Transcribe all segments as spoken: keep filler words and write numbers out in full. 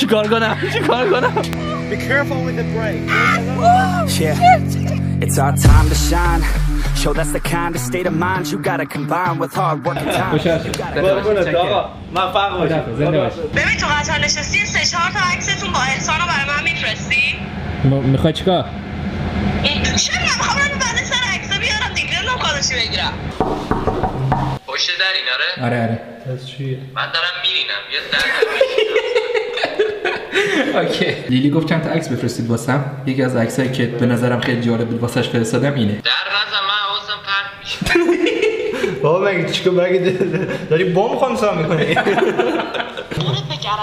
چیکار کنم چیکار کنم Be careful with the brake. Yeah. It's our time to shine. Show that's the kind of state of mind you gotta combine with hard work and time. موفق باشید. ببین تو قطار نشستین سه چهار تا عکستون با احسانو برام هم میفرستین. میخوای چیکار؟ چه می‌خوام خودم بعد سر عکس بیارم دیگه لو کارشو بگیرم. پشت در این آره؟ آره آره. از چیه؟ من دارم میرینم یه در. اوکی. لیلی گفت چند تا عکس بفرستید واسم. یکی از عکسایی که به نظرم خیلی جالب بود واسش فرستادم اینه. در نظر من حواسم پرت میشه. بابا مگه چیکو مگه داری بم خونسا میکنی؟ دورت بگردم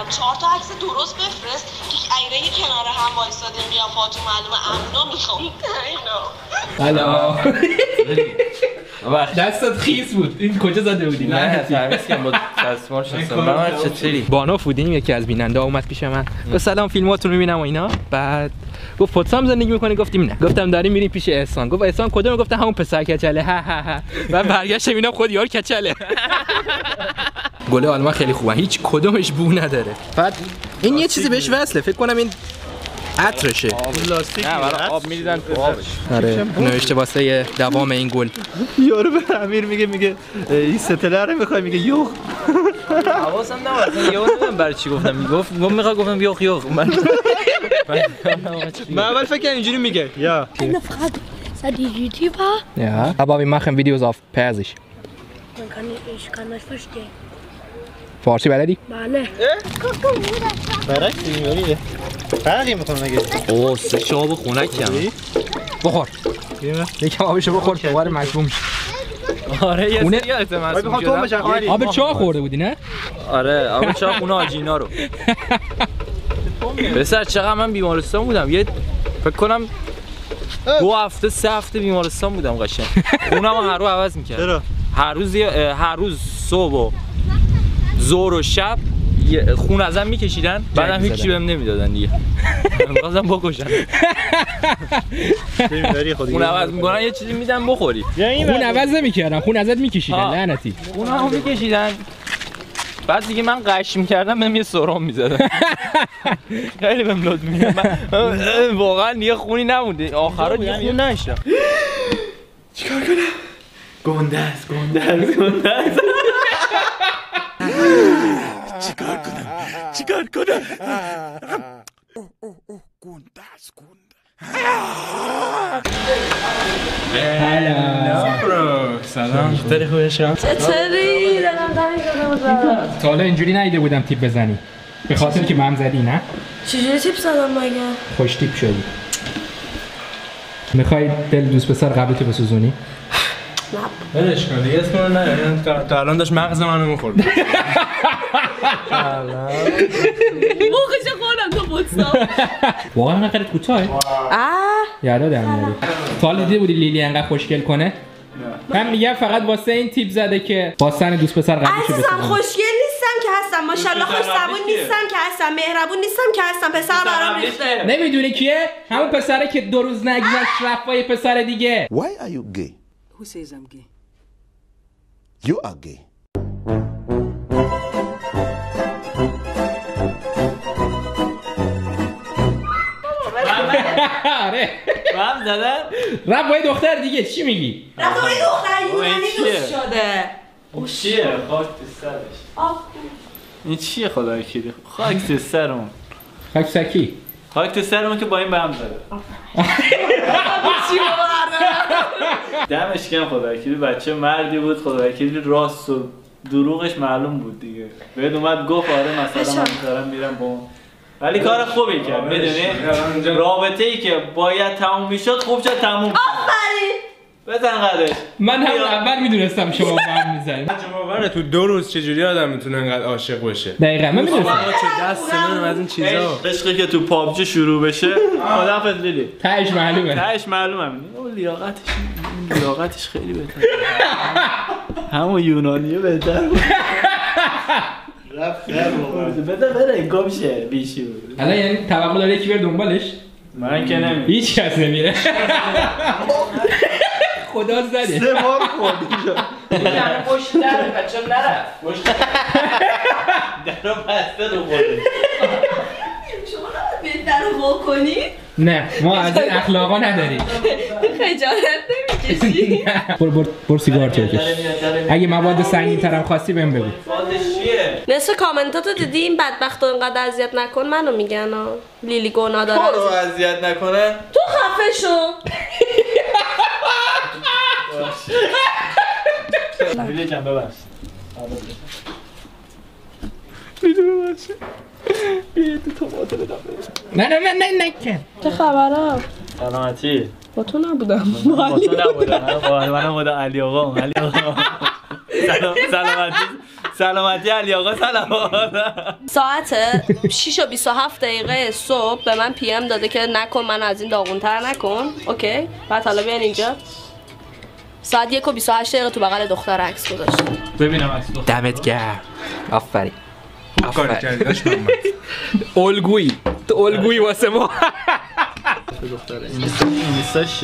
چهار تا عکس درست بفرست که ایرهی کنار هم وایسادیم بیام فاتو معلومه امنو میخوام اینو. حالا دستت خیس بود این کجا زده بودی؟ نه تمیز کردم با دستمال شستم. چطوری؟ بانو فودین یکی از بیننده اومد پیش من گفت سلام فیلماتون میبینم و اینا. بعد گفت فوتسام زندگی میکنه گفتیم نه. گفتم داریم میریم پیش احسان. گفت احسان کدوم؟ گفتم همون پسر کچله. ها ها ها. بعد برگشت میبینم خود یار کچله. گل آلمان خیلی خوبه هیچ کدومش بو نداره. بعد این یه چیزی بهش وصله فکر کنم این عطرشه. پلاستیک نه آب میریدن تو آبش. آره نوشته واسه دوام این گل. یارو به امیر میگه میگه این ستله رو میخوای میگه یوخ. حواسم نبود یادم برای چی گفتم میگفت میخوام گفتم یوخ یوخ. من من اول فکر کردم اینجوری میگه یا eine Frage seid ihr YouTuber ja aber wir machen Videos auf Persisch man kann ich kann euch verstehen فارسی بلدی بله برای سیمیوریه فرقی میکنه مگه اوه سه شاب خنکم بخور یکم آبشو بخور دوباره مشروم میشه آره یه سری التماس کردم آب چا خورده بودی نه آره آب چا خونه آجینا رو پسر چقدر من بیمارستان بودم یه فکر کنم دو هفته سه هفته بیمارستان بودم قشنگ اونم هر روز عوض می‌کرد چرا هر روز هر روز صبح و ظهر و شب خون ازم می‌کشیدن بعدم هیچی بهم نمیدادن دیگه می‌خواستم بکشن نمی‌داری خودت خون عوض می‌کنن یه چیزی میدن بخوری خون عوض نمی‌کردن خون ازت می‌کشیدن لعنتی اونها هم می‌کشیدن بعد دیگه من قش می‌کردم بهم یه سرم می‌زدن خیلی بهم لود می‌کردم واقعا دیگه خونی نمونده آخرا دیگه خون نشدم چیکار کنم گنده است گنده است گنده است چیکار کنم چیکار کنم اوه اوه اوه گنده است گنده هلو سلام چطوری خوبشم چطوری دارم دارم تا حالا اینجوری نیده بودم تیپ بزنی به خاطر که مم زدی نه چجوری تیپ زدم مگه خوش تیپ شدی میخوای دل دوست پسر قبلتو بسوزونی نه ولش کن دیگه اسم رو نه تا الان داشت مغز منو میخورد سلام موقعش خوردم تو بوتسا واقعا نقلت کوتاه اه یادا دمیاری تا حالا دیده بودی لیلی انقدر خوشگل کنه من میگم فقط واسه این تیپ زده که واسه دوست پسر قبلش بشه اصلا خوشگل نیستم که هستم ماشاءالله خوش‌زبون نیستم که هستم مهربون نیستم که هستم پسر برام ریخته نمیدونی کیه همون پسره که دو روز نگذشت رفای پسر دیگه why are you gay who says I'm gay you are gay آره رب زدن رب باید دختر دیگه چی میگی؟ رب باید دختر یونانی دوست شده این چیه؟ خاک تو سرش این چیه خدای کیده؟ خاک تو سرمون خاک تو سکی؟ خاک تو سرمون که با این به هم زده دمش گرم خدای کیده بچه مردی بود خدای کیده راست و دروغش معلوم بود دیگه باید اومد گفت آره مثلا من دارم میرم با اون ولی کار خوبی کرد میدونی رابطه ای که باید تموم میشد خوب شد تموم آفرین بزن قدش من هم اول میدونستم شما با هم میزنید باوره تو دو روز چجوری آدم میتونه انقدر عاشق بشه دقیقاً من میدونستم دست من از این چیزا عشقی که تو پابجی شروع بشه خدافظ لیلی تهش معلومه تهش معلومه اون لیاقتش لیاقتش خیلی بهتره همون یونانیه بهتره رفت خیلی بده بره گم شه بیشی بود الان یعنی توقع داره یکی بره دنبالش من که نمیرم هیچ کس نمیره خدا زده سه بار خوردی شد درو پشت در بچم نرفت پشت درو بسته رو خودش بکنی؟ نه ما از این اخلاقا نداریم. خجالت نمیکشی؟ برو برو برو سیگار بکش. اگه مواد سنگین‌ترم خواستی بهم بگو. نصف کامنتاتو دیدی این بدبختو اینقدر اذیت نکن منو میگن ها. لیلی گونا داره. تو رو اذیت نکنه؟ تو خفه شو. لیلی جان ببخش. میدونم باشه. بیایی تو توماتو بدم بگم. نه نه نه نه نکن. چه خبرم؟ سلامتی. با تو نبودم. با تو نبودم. با منم بودم علی آقا. علی آقا. سلامتی. سلامتی علی آقا سلام. ساعت شش و بیست و هفت دقیقه صبح به من پی ام داده که نکن من از این داغونتر نکن. اوکی؟ بعد حالا بیان اینجا. ساعت یک و بیست و هشت دقیقه تو بغل دختر عکس گذاشت. ببینم عکس دختر. دمت گرم. آفرین. آفرین. الگویی. تو الگویی واسه ما. دختره. این نیستش.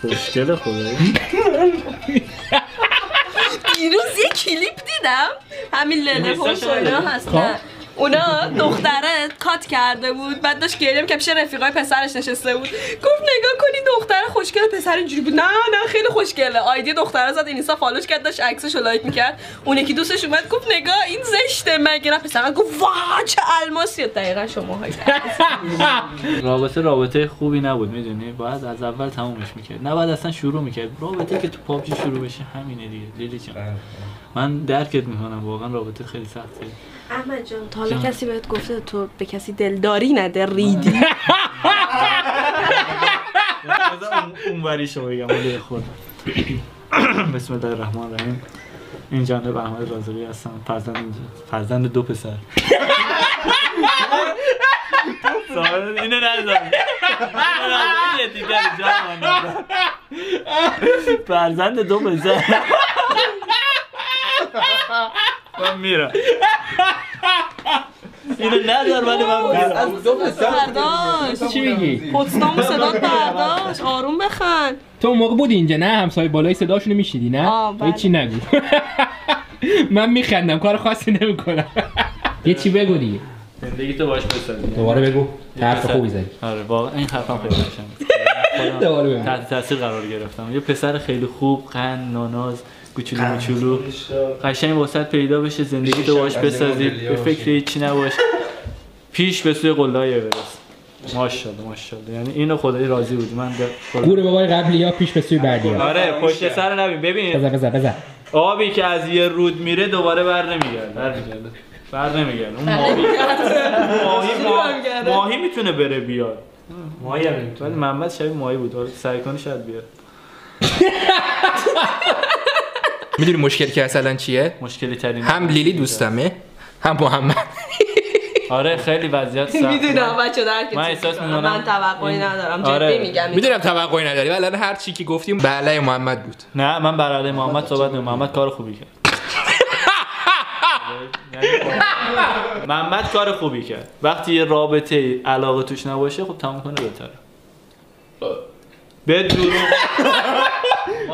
خوشگله خدایی. دیروز یه کلیپ دیدم همین لنه پوش و اینا هستن اونا دختره کات کرده بود بعد داشت گریه می‌کرد پیش رفیقای پسرش نشسته بود گفت نگاه کنی دختره خوشگله پسر اینجوری بود نه نه خیلی خوشگله آیدی دختره زد اینستا فالوش کرد داشت عکسشو لایک می‌کرد اون یکی دوستش اومد گفت نگاه این زشته مگه نه پسر گفت وا چه الماسی دقیقاً شماها رابطه رابطه خوبی نبود میدونی باید از اول تمومش می‌کرد نه بعد اصلا شروع می‌کرد رابطه که تو پابجی شروع بشه همینه دیگه لیلی جان من درکت می‌کنم واقعاً رابطه خیلی سخته احمد جان تا حالا کسی بهت گفته تو به کسی دلداری نده ریدی اون بری شما بگم ولی خود بسم الله الرحمن الرحیم این جانب احمد رازقی هستم فرزند فرزند دو پسر اینو نزن یه دیگر جان فرزند دو پسر من میرم اینو نظر ولی من از دو پسر چی میگی؟ پستام صدات برداشت آروم بخند تو موقع بودی اینجا نه همسایه بالای صداشونو میشیدی نه؟ هیچی نگو من میخندم کار خاصی نمیکنم یه چی بگو دیگه زندگی تو باش بسازی دوباره بگو حرف خوبی زدی آره واقعا این حرفم خیلی قشنگه دوباره بگو تحت تاثیر قرار گرفتم یه پسر خیلی خوب قند ناناز کوچولو کوچولو قشنگ واسط پیدا بشه زندگی تو باش بسازی به فکر هیچ نباش پیش به سوی قلهای اورست ماشاءالله ماشاءالله یعنی اینو خدای راضی بود من گور بابای قبلی‌ها پیش به سوی بعدی‌ها آره پشت سر نبین ببین بزن بزن بزن آبی که از یه رود میره دوباره بر نمیگرده بر نمیگرده بر نمیگرده اون ماهی ماهی ماهی میتونه بره بیاد ماهی هم میتونه ولی منبع شبیه ماهی بود ولی سعی کنه شاید بیاد میدونی مشکلی که اصلا چیه؟ مشکلی ترین هم لیلی دوستمه هم محمد آره خیلی وضعیت سخت میدونم بچه درکتون من احساس میکنم من توقعی ندارم جدی میگم میدونم توقعی نداری ولی الان هر چی که گفتیم به علیه محمد بود نه من بر علیه محمد صحبت نمی‌کنم محمد کار خوبی کرد محمد کار خوبی کرد وقتی یه رابطه علاقه توش نباشه خب تموم کنه بهتره به دروغ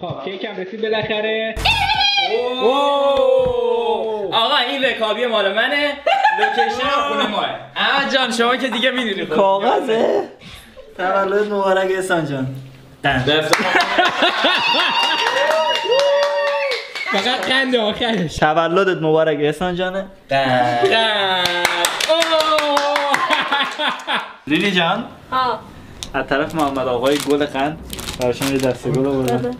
خب کیک هم رسید بالاخره آقا این رکابی مال منه لوکیشن خونه ماه احمد جان شما که دیگه میدونی کاغذه تولد مبارک احسان جان فقط قند آخرش تولدت مبارک احسان جانه لیلی جان از طرف محمد آقای گل قند براشون یه دسته گل آوردن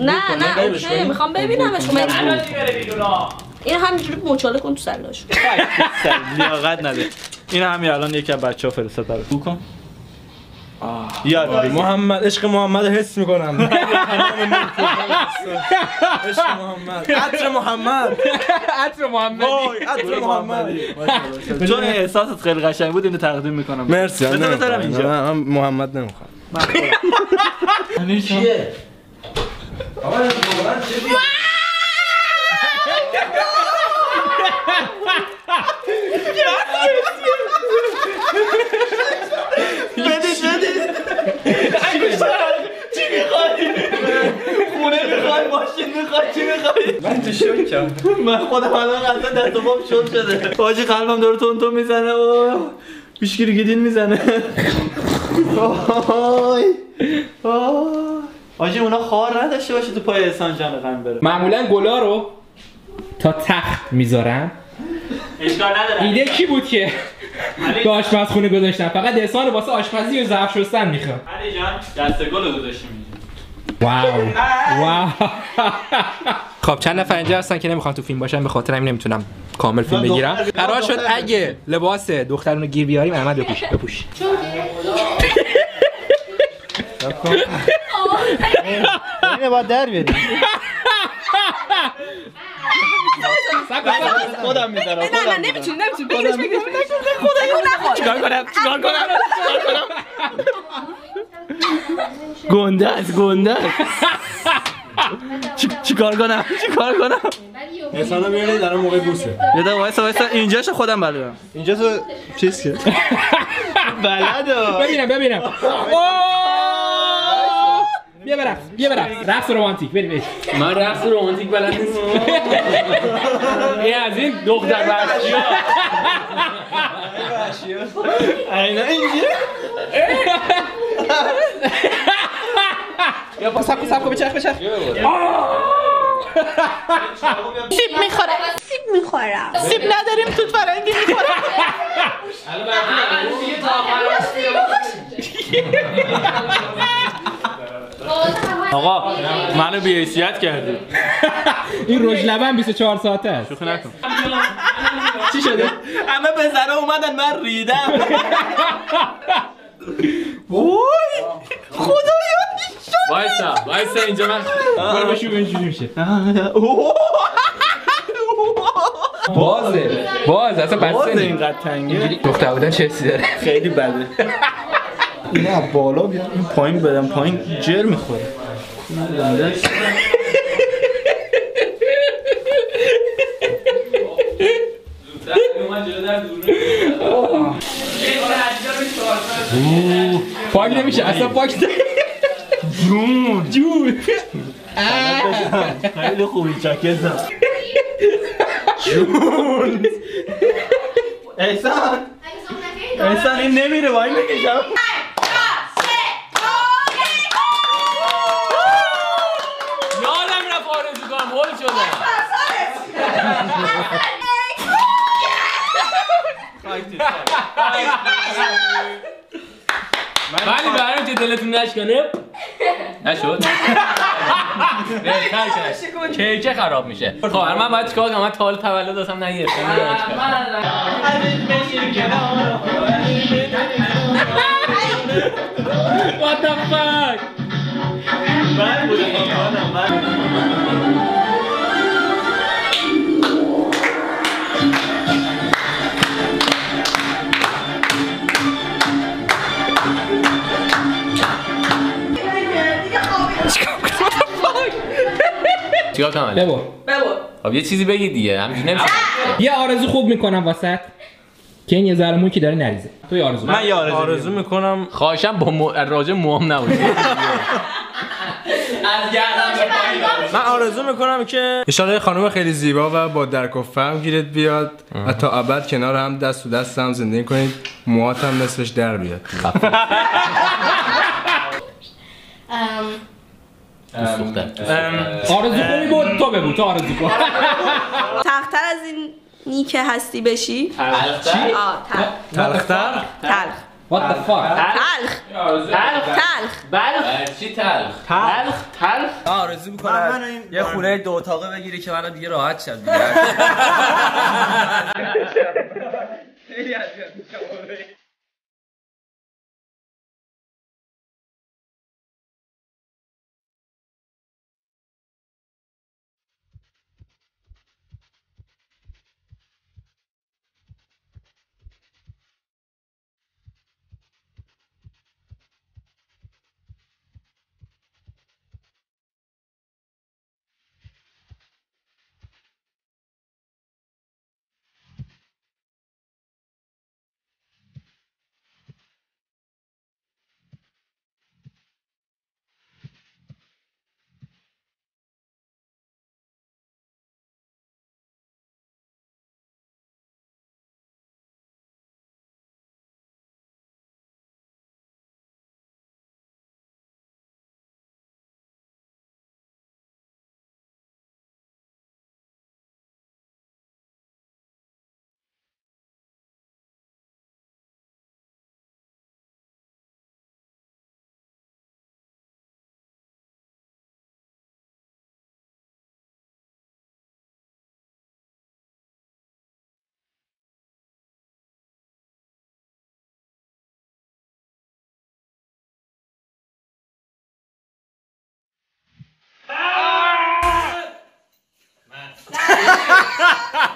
نه نه اوکی میخوام ببینمش این همینجوری مچاله کن تو سرلاش لیاقت نداره این همین الان یکی از بچه‌ها فرستاده رو بکن. یاد محمد، عشق محمد حس میکنم. عشق محمد، عطر محمد، عطر محمدی، عطر محمدی. چون احساست خیلی قشنگ بود اینو تقدیم میکنم. مرسی. بذارم اینجا. من محمد نمیخوام. چیه؟ آقا این واقعا چیه؟ من تو شوکم، من خودم الان اصلا دست و پام شل شده. حاجی قلبم داره تون تون میزنه و پیشگیری گیدین میزنه. وای حاجی اونا خار نداشته باشه تو پای احسان جان قم بره. معمولا گلا رو تا تخت میذارم. اشکال نداره. ایده کی بود که تو آشپزخونه گذاشتم؟ فقط احسان رو واسه آشپزی و ظرف شستن میخوام. علی جان دست گل رو گذاشتیم. واو واو. خب چند نفر اینجا هستن که نمیخوان تو فیلم باشن، به خاطر همین نمیتونم کامل فیلم بگیرم. قرار شد اگه لباس دخترونو گیر بیاریم احمد بپوش بپوش. اینو با در بیاریم. خودم میذارم. نه نه نمیتونم نمیتونم. بگیرش بگیرش خودم نخوام. چیکار کنم؟ چیکار کنم؟ چیکار کنم؟ گنده است گنده. چیکار کنم؟ چیکار کنم؟ مثلا میونه در موقع بوسه. یه دفعه وایسا وایسا اینجاشو خودم بلدم. اینجا تو چیز که بلدو. ببینم ببینم. بیا برقص، بیا برقص، رقص رمانتیک، بریم بریم. من رقص رمانتیک بلد نیستم. این از این دختر وحشی ها. وحشی ها. اینا اینجوری. یا با ساکو ساکو بچرخ بچرخ. سیب میخورم، سیب میخورم. سیب نداریم تو فرنگی میخورم. الان بعد دیگه تا خلاص. آقا منو بی حیثیت کردی. این رج لبن بیست و چهار ساعته است. شوخی نکن. چی شده؟ همه پسرا اومدن من ریدم. وای خدایا وایسا وایسا اینجا من برو بشو اینجوری میشه. بازه باز اصلا بسه اینقدر تنگه. دختر بودن چه حسی داره؟ خیلی بده. نه بالا بیا پایین بدم پایین جر میخوره. پاک نمیشه اصلا پاک جون جون خیلی خوبی چکزم جون احسان احسان این نمیره وای میکشم. ولی برای اینکه دلتون نشکنه نشد کیکه خراب میشه. خب من باید چیکار کنم؟ من تا حال تولد داشتم نگرفتم. What the fuck چیکار کنم؟ ببر ببر. خب یه چیزی بگی دیگه. همینجوری نمیشه. یه آرزو خوب میکنم واسط که این یه ذره مویی که داره نریزه. تو یه آرزو. من یه آرزو میکنم خواهشم با راجع موام نباشه. از گردن به پایین. من آرزو میکنم که ان شاءالله خانم خیلی زیبا و با درک و فهم گیرت بیاد و تا ابد کنار هم دست و دست هم زندگی کنید. موهات هم نصفش در بیاد. آرزو خوبی بود تو بگو تو آرزو کن. تلختر از این نیکه هستی بشی. تلختر تلختر تلخ what the fuck تلخ تلخ بلخ چی تلخ تلخ تلخ. آرزو می‌کنم یه خونه دو اتاقه بگیری که منم دیگه راحت شد دیگه. خیلی اذیت میشم واقعا.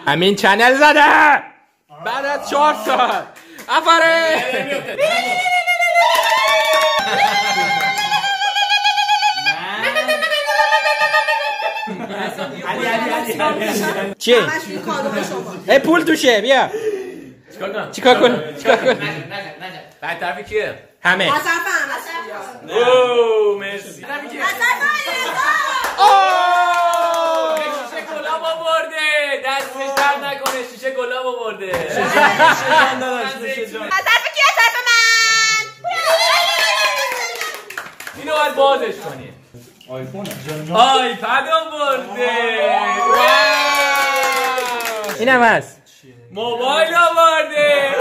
امین چنل زده بعد از چهار سال. آفرین. چی؟ ای پول توشه بیا. چیکار کنم؟ چیکار کنم؟ چیکار کنم؟ بعد طرفی کیه؟ همه. از طرفم. اوه مرسی. شیشه گلاب آورده. شیشه داداش شیشه جان. از طرف کی؟ از طرف من. اینو باید بازش کنی. آیفون جان. آیپد آورده. اینم هست. موبایل آورده.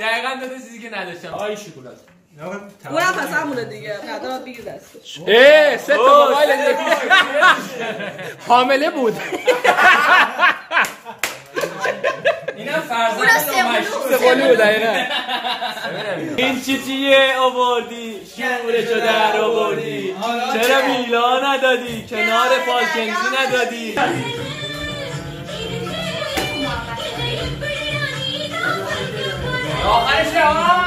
دقیقاً داده چیزی که نداشتم. آی شکلات. اونم پس همونه دیگه قدرات بگیر دستش. ای سه تا موبایل حامله بود. اینم فرزند سقلو دقیقه. این چی چیه آوردی؟ شورشو در آوردی. چرا میلا ندادی؟ کنار پالکنزی ندادی؟ آخرشه ها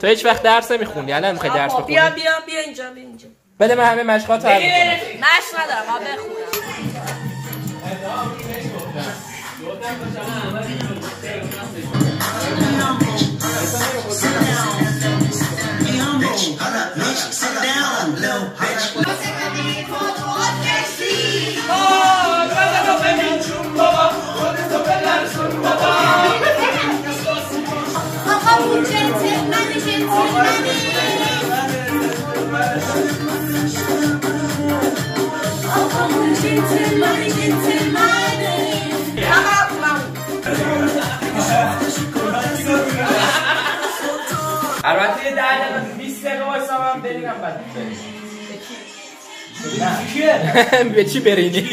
تو هیچ وقت درس نمیخونی الان میخوای درس بخونی؟ بیا بیا بیا اینجا بیا اینجا بده من همه مشقات رو حل میکنم. مشق ندارم ما بخونم. من البته ده بیست دقیقه وایسم برینم بعد به چی برینی؟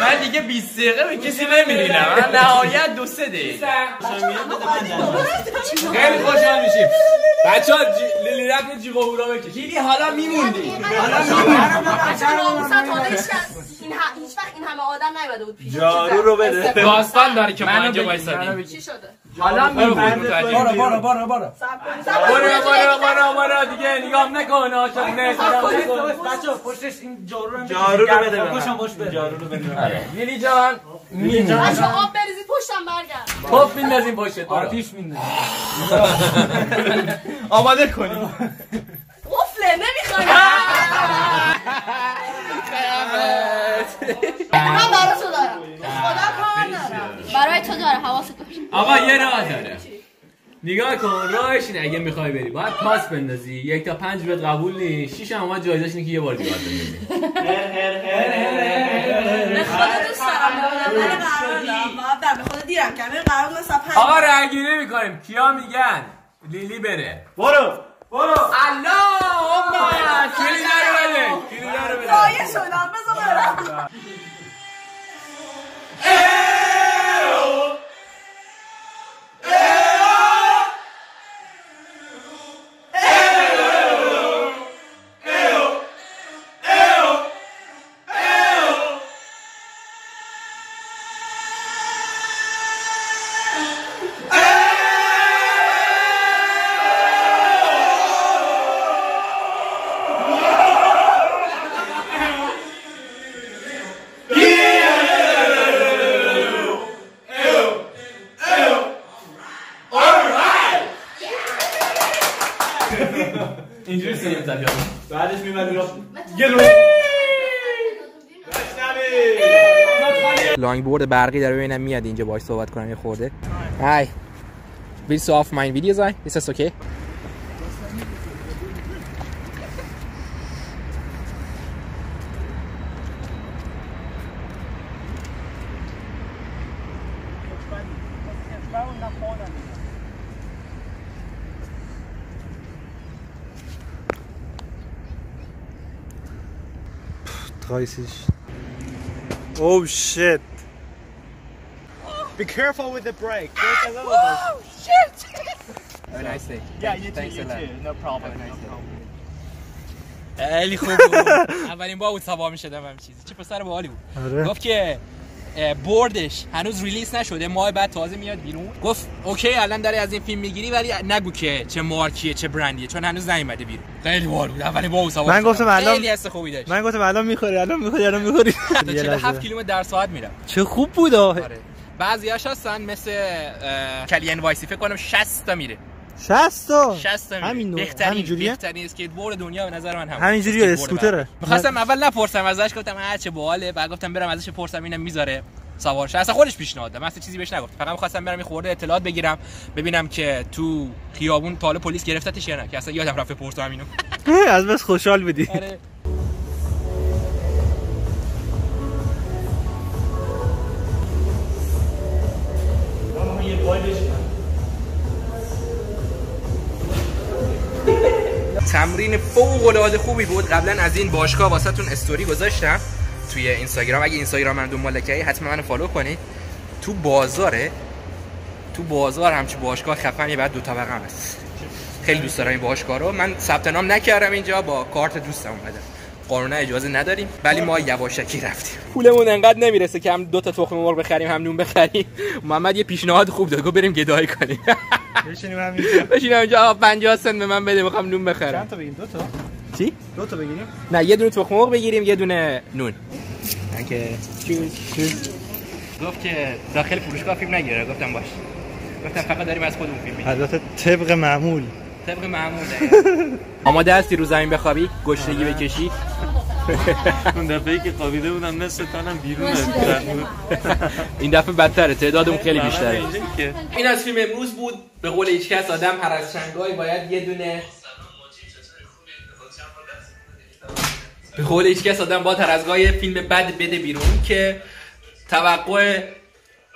من دیگه بیست دقیقه به کسی نمیرینم. من نهایت دو سه دقیقه خیلی خوشحال میشیم بچه ها. لیلی رفت جیب و هورا بکش. لیلی حالا میموندی حالا میموندی هیچ وقت این همه آدم نیومده بود پیش. جارو رو بده داستان داری که من اینجا وایسادیم. چی شده؟ حالا میبرد. بارا بارا بارا بارا بارا بارا بارا بارا دیگه نگاه نکن آشان نه بچه پشتش این جارو رو جارو رو بده بکشم باش بده جارو رو بده میلی جان میلی جان بچه آب بریزید پشتم برگرد پاپ میندازیم پشت آتیش میندازیم آماده کنیم قفله نمیخوایم من برای تو دارم خدا کار ندارم برای تو دارم حواست باشه آقا یه راه داره نگاه کن راهش اینه اگه میخوای بری باید پاس بندازی یک تا پنج بهت قبول نی شیش هم اومد جایزش اینه که یه بار دیگه باید بندازی به خدا دوست دارم به خدا به خدا دیرم کمه قرار من سب پنج آقا راه گیری میکنیم کیا میگن لیلی بره برو برو الله امه کلی نرو بده کلی نرو بده رایه شدم بذار برم ایو لانگ بورد برقی داره ببینم میاد اینجا باهاش صحبت کنم یه خورده. Hi. Will you off my videos I? Is this okay? dreißig. Oh shit. Be careful with the brake. Oh shit. Have a nice day. Yeah, you too, you too. No problem. Have a nice day. خیلی خوب بود. اولین بار بود سوار می‌شدم همین چیزی. چه پسر باحالی بود. گفت که بردش هنوز ریلیز نشده. ماه بعد تازه میاد بیرون. گفت اوکی الان داری از این فیلم میگیری ولی نگو که چه مارکیه چه برندیه چون هنوز نیومده بیرون. خیلی باحال بود. اولین بار بود سوار. من گفتم الان خیلی حس خوبی داشت. من گفتم الان می‌خوری، الان می‌خوری، الان می‌خوری. هفت کیلومتر در ساعت میرم. چه خوب بود. بعضی‌هاش هستن مثل کلین وایسی فکر کنم شصت تا میره. شصت تا شصت تا همین بهترین بهترین اسکیت بورد دنیا به نظر من همون همینجوری اسکوتره. می‌خواستم اول نپرسم ازش گفتم هر چه باحاله بعد گفتم برم ازش پرسم اینم میذاره سوار شه. اصلا خودش پیشنهاد داد. من اصلا چیزی بهش نگفتم. فقط می‌خواستم برم یه خورده اطلاعات بگیرم ببینم که تو خیابون تا پلیس گرفتتش یا نه که اصلا یادم رفت پرسم همینو. از بس خوشحال بودی. تمرین فوق العاده خوبی بود. قبلا از این باشگاه واسهتون استوری گذاشتم توی اینستاگرام. اگه اینستاگرام من دنبال کنید حتما منو فالو کنید. تو بازاره تو بازار همچین باشگاه خفنی بعد دو طبقه هم هست. خیلی دوست دارم این باشگاه رو. من ثبت نام نکردم اینجا با کارت دوستم اومدم. قانونا اجازه نداریم ولی ما یواشکی رفتیم. پولمون انقدر نمیرسه که هم دو تا تخم مرغ بخریم هم نون بخریم. محمد یه پیشنهاد خوب داد گفت بریم گدایی کنیم. بشینیم همینجا بشینیم اینجا پنجاه سنت به من بده میخوام نون بخرم. چند تا بگیم؟ دو تا؟ چی؟ دو تا بگیریم؟ نه یه دونه تخم مرغ بگیریم یه دونه نون. اینکه گفت که داخل فروشگاه فیلم نگیره. گفتم باش. گفتم فقط داریم از خودمون فیلم میگیریم. البته طبق معمول طبق معموله. آماده هستی رو زمین بخوابی؟ گشنگی بکشی؟ اون دفعه‌ای که خوابیده بودم نصف تنم بیرون افتاد. این دفعه بدتره، تعدادمون خیلی بیشتره. این از فیلم امروز بود. به قول هیچ کس آدم هر از چنگایی باید یه دونه به قول هیچ کس آدم با ترازگاه فیلم بد بده بیرون که توقع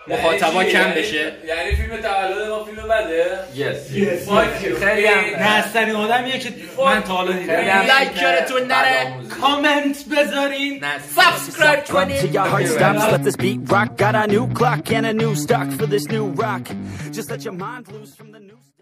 مخاطبا کم بشه. یعنی فیلم تولد ما فیلم بده؟ یس. خیلی هم نسترین آدمیه که من تا حالا دیدم. لایک یادتون نره، کامنت بذارین، سابسکرایب کنین.